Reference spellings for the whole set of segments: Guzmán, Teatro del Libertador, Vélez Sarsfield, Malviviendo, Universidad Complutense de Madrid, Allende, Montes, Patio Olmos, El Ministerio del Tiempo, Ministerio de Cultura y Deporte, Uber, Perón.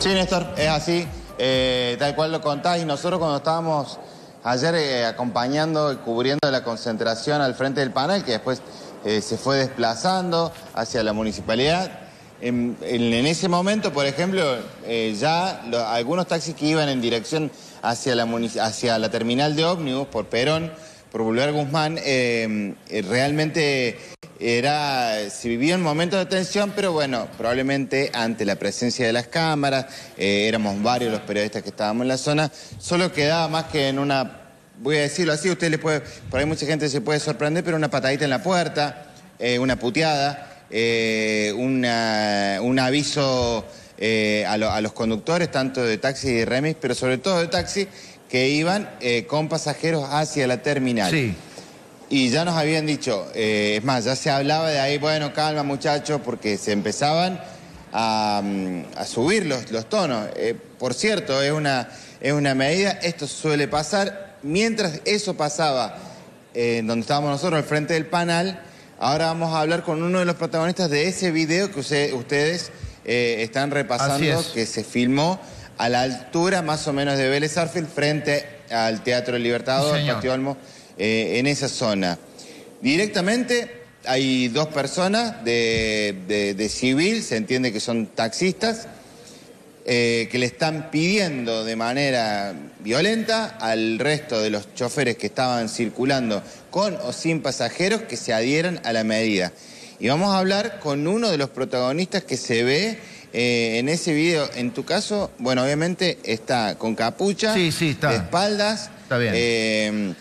Sí, Néstor, es así, tal cual lo contás. Y nosotros cuando estábamos ayer acompañando y cubriendo la concentración al frente del panel, que después se fue desplazando hacia la municipalidad, en ese momento, por ejemplo, ya algunos taxis que iban en dirección hacia la terminal de ómnibus por Perón, por Boulevard Guzmán, realmente se vivía un momento de tensión, pero bueno, probablemente ante la presencia de las cámaras, éramos varios los periodistas que estábamos en la zona, solo quedaba más que en una, voy a decirlo así, por ahí mucha gente se puede sorprender, pero una patadita en la puerta, una puteada, un aviso a los conductores, tanto de taxi y de remis, pero sobre todo de taxi, que iban con pasajeros hacia la terminal. Sí. Y ya nos habían dicho, es más, ya se hablaba de ahí, bueno, calma muchachos, porque se empezaban a subir los tonos. Por cierto, es una medida, esto suele pasar. Mientras eso pasaba, donde estábamos nosotros, al frente del panel, ahora vamos a hablar con uno de los protagonistas de ese video que ustedes están repasando, que se filmó a la altura más o menos de Vélez Sarsfield, frente al Teatro del Libertador, Patio Olmos. En esa zona. Directamente hay dos personas de civil, se entiende que son taxistas, que le están pidiendo de manera violenta al resto de los choferes que estaban circulando con o sin pasajeros que se adhieran a la medida. Y vamos a hablar con uno de los protagonistas que se ve en ese video. En tu caso, bueno, obviamente está con capucha, sí, está. De espaldas. Está bien.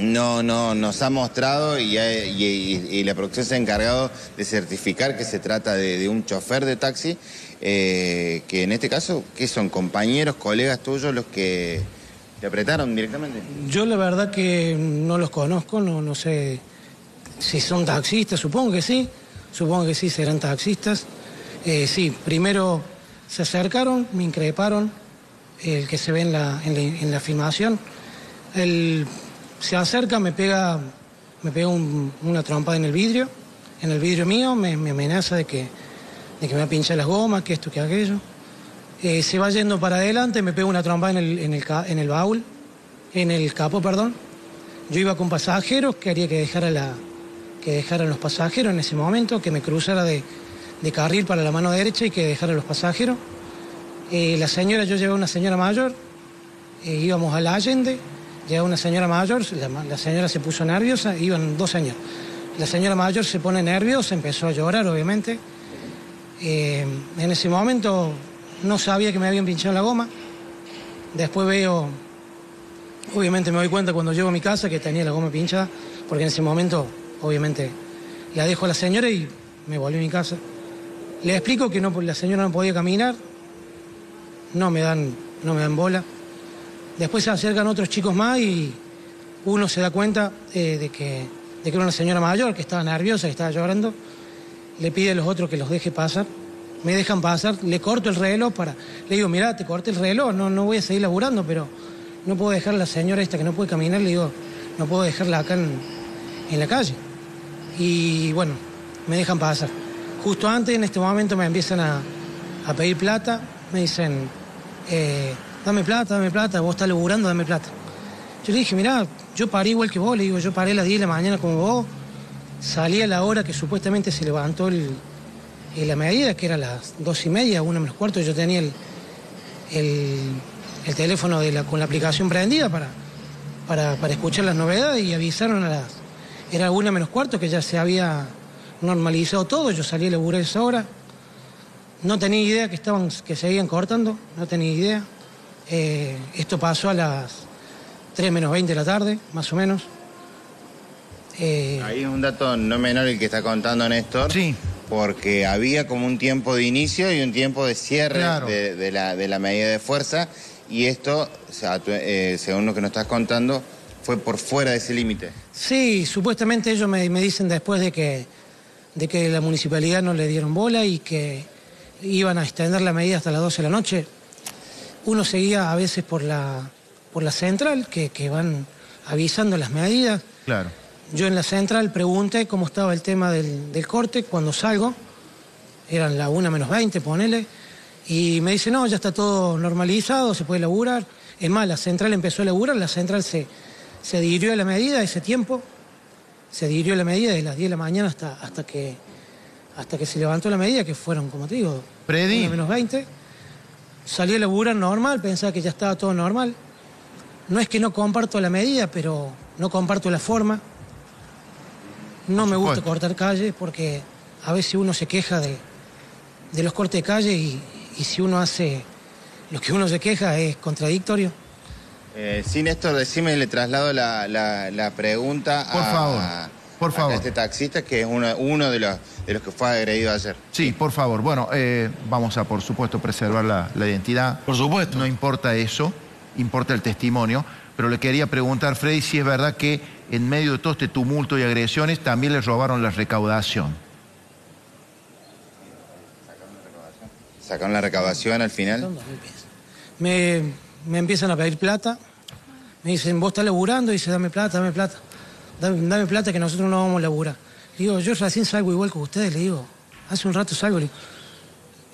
No, nos ha mostrado y la producción se ha encargado de certificar que se trata de un chofer de taxi, que en este caso, ¿qué son? ¿Compañeros, colegas tuyos los que te apretaron directamente? Yo la verdad que no los conozco, no sé si son taxistas, supongo que sí, serán taxistas. Sí, primero se acercaron, me increparon, el que se ve en la filmación, se acerca, me pega una trompada en el vidrio mío, me amenaza de que me va a pinchar las gomas, que esto, que aquello. Se va yendo para adelante, me pega una trompada en el capó, perdón. Yo iba con pasajeros, quería que dejaran los pasajeros en ese momento, que me cruzara de carril para la mano derecha y que dejara los pasajeros. Yo llevaba una señora mayor, íbamos a la Allende. Llega una señora mayor, la señora se puso nerviosa, iban dos señoras. La señora mayor se pone nerviosa, empezó a llorar, obviamente. En ese momento no sabía que me habían pinchado la goma. Después obviamente me doy cuenta cuando llego a mi casa que tenía la goma pinchada, porque en ese momento, obviamente, la dejo a la señora y me volví a mi casa. Le explico que la señora no podía caminar, no me dan bola. Después se acercan otros chicos más y uno se da cuenta de que era una señora mayor que estaba nerviosa, que estaba llorando. Le pide a los otros que los deje pasar. Me dejan pasar, le corto el reloj le digo, mirá, te corté el reloj, no voy a seguir laburando, pero no puedo dejar a la señora esta que no puede caminar, le digo, no puedo dejarla acá en la calle. Y bueno, me dejan pasar. Justo antes, en este momento, me empiezan a pedir plata, me dicen... Dame plata, vos estás laburando, dame plata. Yo le dije, mirá, yo paré igual que vos, le digo, yo paré a las 10 de la mañana como vos, salí a la hora que supuestamente se levantó la medida, que era las 2:30, 1:15, yo tenía el teléfono con la aplicación prendida para escuchar las novedades y avisaron era 1:15 que ya se había normalizado todo, yo salí a laburar esa hora, no tenía idea que seguían cortando, no tenía idea. Esto pasó a las 3:20 de la tarde, más o menos. Ahí es un dato no menor el que está contando Néstor. Sí. Porque había como un tiempo de inicio y un tiempo de cierre, claro, de la medida de fuerza. Y esto, o sea, según lo que nos estás contando, fue por fuera de ese límite. Sí, supuestamente ellos me dicen después de que la municipalidad no le dieron bola y que iban a extender la medida hasta las 12 de la noche. Uno seguía a veces por la central, que van avisando las medidas. Claro. Yo en la central pregunté cómo estaba el tema del corte. Cuando salgo, eran la 1:20, ponele. Y me dice, no, ya está todo normalizado, se puede laburar. Es más, la central empezó a laburar, la central se adhirió a la medida ese tiempo. Se adhirió a la medida desde las 10 de la mañana hasta que se levantó la medida, que fueron, como te digo, menos 20. Salí a laburar normal, pensaba que ya estaba todo normal. No es que no comparto la medida, pero no comparto la forma. No me gusta cortar calles porque a veces uno se queja de los cortes de calle y si uno hace lo que uno se queja es contradictorio. Sí, Néstor, decime, le traslado la pregunta por favor. A este taxista que es uno de los que fue agredido ayer. Sí, por favor. Bueno, vamos a, por supuesto, preservar la identidad. Por supuesto. No importa eso, importa el testimonio. Pero le quería preguntar, Freddy, si es verdad que en medio de todo este tumulto y agresiones también les robaron la recaudación. ¿Sacaron la recaudación al final? Me empiezan a pedir plata. Me dicen, vos estás laburando. Dice, dame plata que nosotros no vamos a laburar. Le digo, yo recién salgo igual que ustedes. Le digo, hace un rato salgo. Y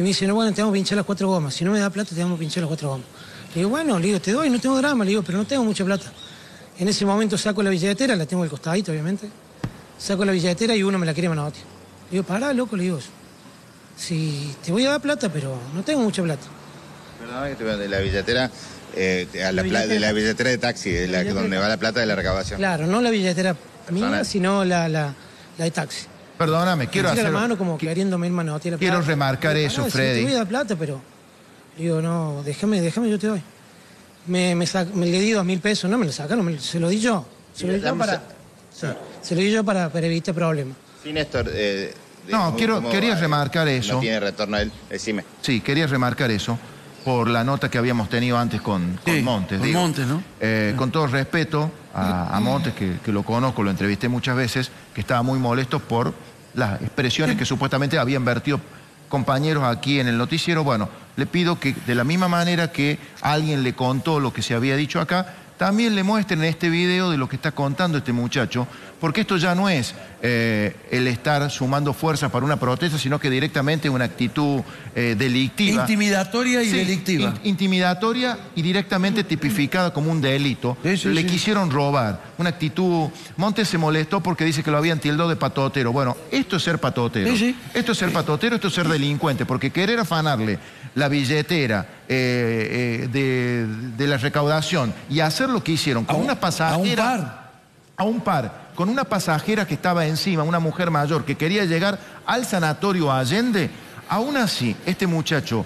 me dice, no, bueno, te vamos a pinchar las 4 gomas. Si no me da plata, te vamos a pinchar las 4 gomas. Le digo, bueno, le digo, te doy, no tengo drama. Le digo, pero no tengo mucha plata. En ese momento saco la billetera, la tengo al costadito, obviamente. Saco la billetera y uno me la quiere manotear. Le digo, pará, loco, le digo, si te voy a dar plata, pero no tengo mucha plata. Perdón, de la billetera, de la billetera de taxi, donde va la plata de la recaudación. Claro, no la billetera mía, sino la de taxi. Perdóname, quiero hacer... la mano como queriéndome ir manotear la plata. Quiero remarcar eso, Freddy. Si te voy a dar plata, pero... Le digo, no, déjame, yo te doy. Le di 2.000 pesos, no me lo sacaron, se lo di yo. Se lo di yo para evitar problemas. Sí, Néstor... no, quería remarcar eso. No tiene retorno él, decime. Sí, quería remarcar eso por la nota que habíamos tenido antes con Montes. Con Montes, ¿no? Con todo respeto a Montes, que lo conozco, lo entrevisté muchas veces, que estaba muy molesto por las expresiones que supuestamente habían vertido compañeros aquí en el noticiero. Bueno, le pido que de la misma manera que alguien le contó lo que se había dicho acá, también le muestren este video de lo que está contando este muchacho, porque esto ya no es el estar sumando fuerzas para una protesta, sino que directamente una actitud delictiva. Intimidatoria y delictiva. Intimidatoria y directamente tipificada como un delito. Le quisieron robar. Una actitud... Montes se molestó porque dice que lo habían tildado de patotero. Bueno, esto es ser patotero. Esto es ser patotero, esto es ser delincuente, porque querer afanarle la billetera de la recaudación y hacer lo que hicieron con una pasajera... A un par, con una pasajera que estaba encima, una mujer mayor que quería llegar al sanatorio Allende, aún así, este muchacho,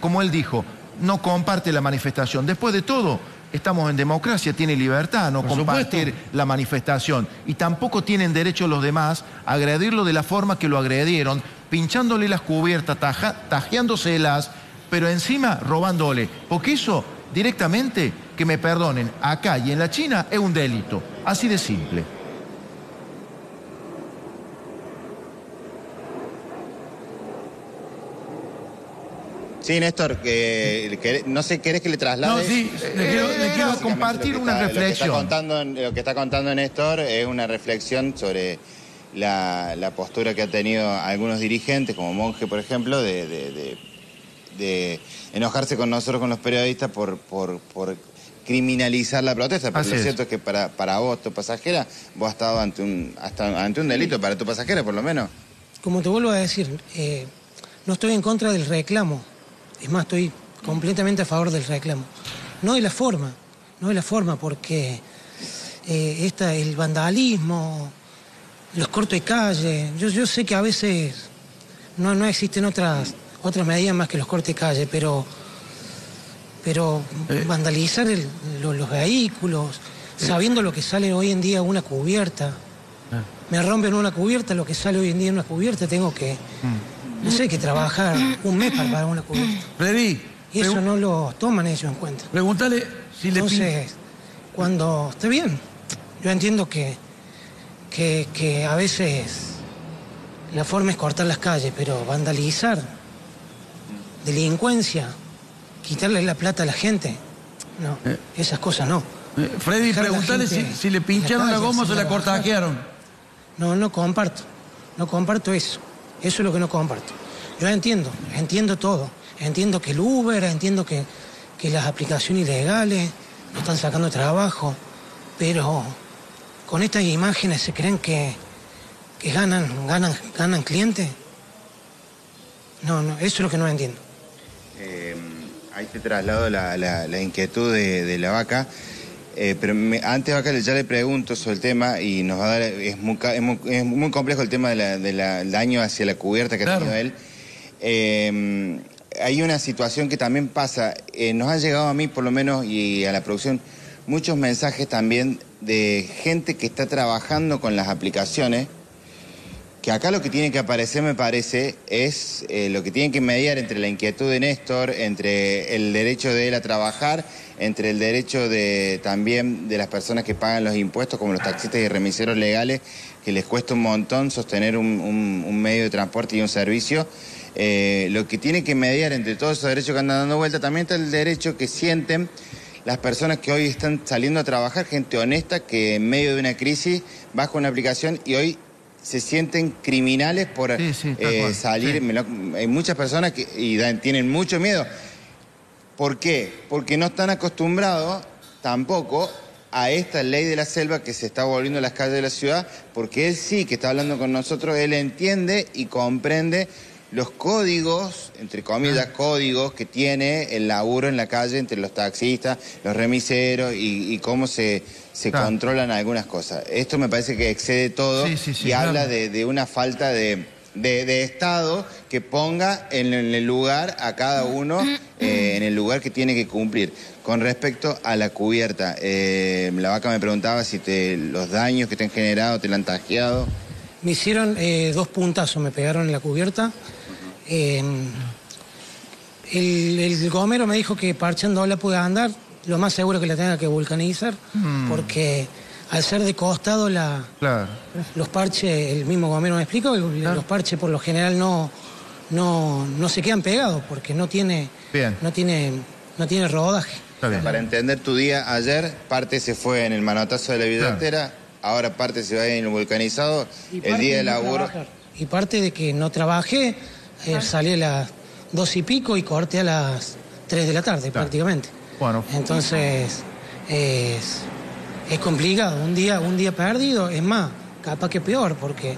como él dijo, no comparte la manifestación. Después de todo, estamos en democracia, tiene libertad, no compartir la manifestación. Y tampoco tienen derecho los demás a agredirlo de la forma que lo agredieron, pinchándole las cubiertas, tajeándoselas, pero encima robándole. Porque eso, directamente, que me perdonen, acá y en la China es un delito. Así de simple. Sí, Néstor, no sé, ¿querés que le traslade? No, sí, le quiero compartir una reflexión. Lo que está contando Néstor es una reflexión sobre la postura que han tenido algunos dirigentes, como Monje, por ejemplo, de enojarse con nosotros, con los periodistas, por criminalizar la protesta. Pero lo cierto es que para vos, tu pasajera, vos has estado ante un delito, para tu pasajera por lo menos. Como te vuelvo a decir, no estoy en contra del reclamo. Es más, estoy completamente a favor del reclamo. No de la forma, porque el vandalismo, los cortos de calle, yo sé que a veces no existen otras medidas más que los cortes de calle, pero vandalizar los vehículos, sabiendo lo que sale hoy en día una cubierta, me rompen una cubierta, lo que sale hoy en día una cubierta, tengo que, no sé, que trabajar un mes para pagar una cubierta. Y eso no lo toman ellos en cuenta. Pregúntale si le... Entonces, cuando esté bien, yo entiendo que a veces la forma es cortar las calles, pero vandalizar, delincuencia, quitarle la plata a la gente, no, esas cosas no. Freddy, preguntale si le pincharon la goma o se la cortajearon. No comparto eso. Eso es lo que no comparto. Yo entiendo todo. Entiendo que el Uber, entiendo que las aplicaciones ilegales nos están sacando trabajo, pero con estas imágenes se creen que ganan clientes. No, eso es lo que no entiendo. Ahí te traslado la inquietud de la Vaca. Pero antes Vaca ya le pregunto sobre el tema y nos va a dar... Es muy complejo el tema del daño hacia la cubierta que ha tenido él. Hay una situación que también pasa. Nos han llegado a mí, por lo menos, y a la producción, muchos mensajes también de gente que está trabajando con las aplicaciones, que acá lo que tiene que aparecer, me parece, es lo que tienen que mediar entre la inquietud de Néstor, entre el derecho de él a trabajar, entre el derecho también de las personas que pagan los impuestos, como los taxistas y remiseros legales, que les cuesta un montón sostener un medio de transporte y un servicio. Lo que tiene que mediar entre todos esos derechos que andan dando vuelta, también está el derecho que sienten las personas que hoy están saliendo a trabajar, gente honesta que en medio de una crisis baja una aplicación y hoy se sienten criminales por salir. Hay muchas personas que tienen mucho miedo. ¿Por qué? Porque no están acostumbrados tampoco a esta ley de la selva que se está volviendo a las calles de la ciudad, porque él sí que está hablando con nosotros, él entiende y comprende los códigos, entre comillas, códigos que tiene el laburo en la calle entre los taxistas, los remiseros y cómo se controlan algunas cosas. Esto me parece que excede todo habla de una falta de Estado que ponga en el lugar a cada uno, en el lugar que tiene que cumplir. Con respecto a la cubierta, la Vaca me preguntaba si los daños que te han generado te la han tajeado. Me hicieron 2 puntazos, me pegaron en la cubierta. El gomero me dijo que parchando la pude andar, lo más seguro que la tenga que vulcanizar, porque al ser de costado los parches, el mismo gomero me explicó, los parches por lo general no se quedan pegados porque no tiene rodaje. Está bien. Para entender tu día ayer, parte se fue en el manotazo de la billetera, ahora parte se va en el vulcanizado, el día de laburo. Y parte de que no trabajé, salí a las 2:00 y pico y corté a las 3 de la tarde prácticamente. Bueno. Entonces es complicado, un día perdido, es más, capaz que peor, porque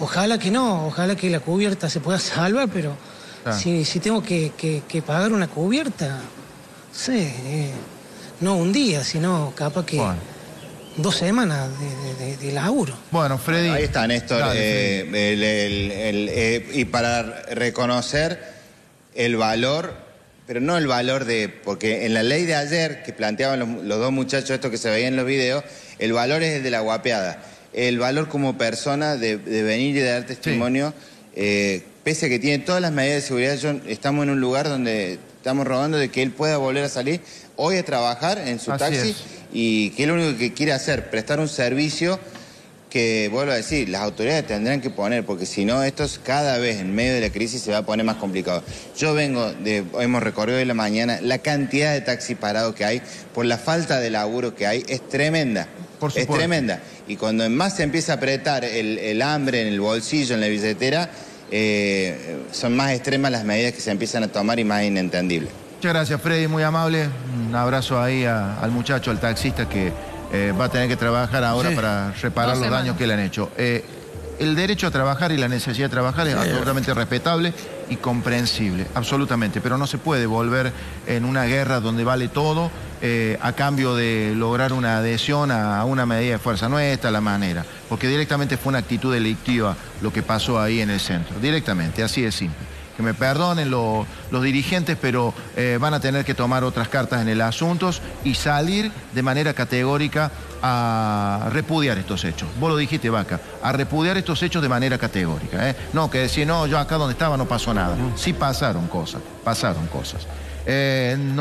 ojalá que no, ojalá que la cubierta se pueda salvar, pero si tengo que pagar una cubierta, no un día, sino capaz que... Bueno. 2 semanas de laburo. Bueno, Freddy... Ahí está, Néstor. Dale, y para reconocer el valor, pero no el valor de... Porque en la ley de ayer que planteaban los 2 muchachos, esto que se veía en los videos, el valor es el de la guapeada. El valor como persona de venir y de dar testimonio, pese a que tiene todas las medidas de seguridad, estamos en un lugar donde estamos rogando de que él pueda volver a salir hoy a trabajar en su taxi... Y que es lo único que quiere hacer, prestar un servicio que, vuelvo a decir, las autoridades tendrán que poner, porque si no, esto cada vez en medio de la crisis se va a poner más complicado. Yo hemos recorrido hoy la mañana, la cantidad de taxis parados que hay, por la falta de laburo que hay, es tremenda. Por supuesto. Es tremenda. Y cuando más se empieza a apretar el hambre en el bolsillo, en la billetera, son más extremas las medidas que se empiezan a tomar y más inentendibles. Muchas gracias, Freddy, muy amable. Un abrazo ahí al muchacho, al taxista que va a tener que trabajar ahora para reparar los daños que le han hecho. El derecho a trabajar y la necesidad de trabajar es absolutamente respetable y comprensible, absolutamente. Pero no se puede volver en una guerra donde vale todo a cambio de lograr una adhesión a una medida de fuerza. No es esta la manera, porque directamente fue una actitud delictiva lo que pasó ahí en el centro. Directamente, así de simple. Que me perdonen los dirigentes, pero van a tener que tomar otras cartas en el asunto y salir de manera categórica a repudiar estos hechos. Vos lo dijiste, Vaca, a repudiar estos hechos de manera categórica. No, que decir, yo acá donde estaba no pasó nada. Sí pasaron cosas, pasaron cosas. No...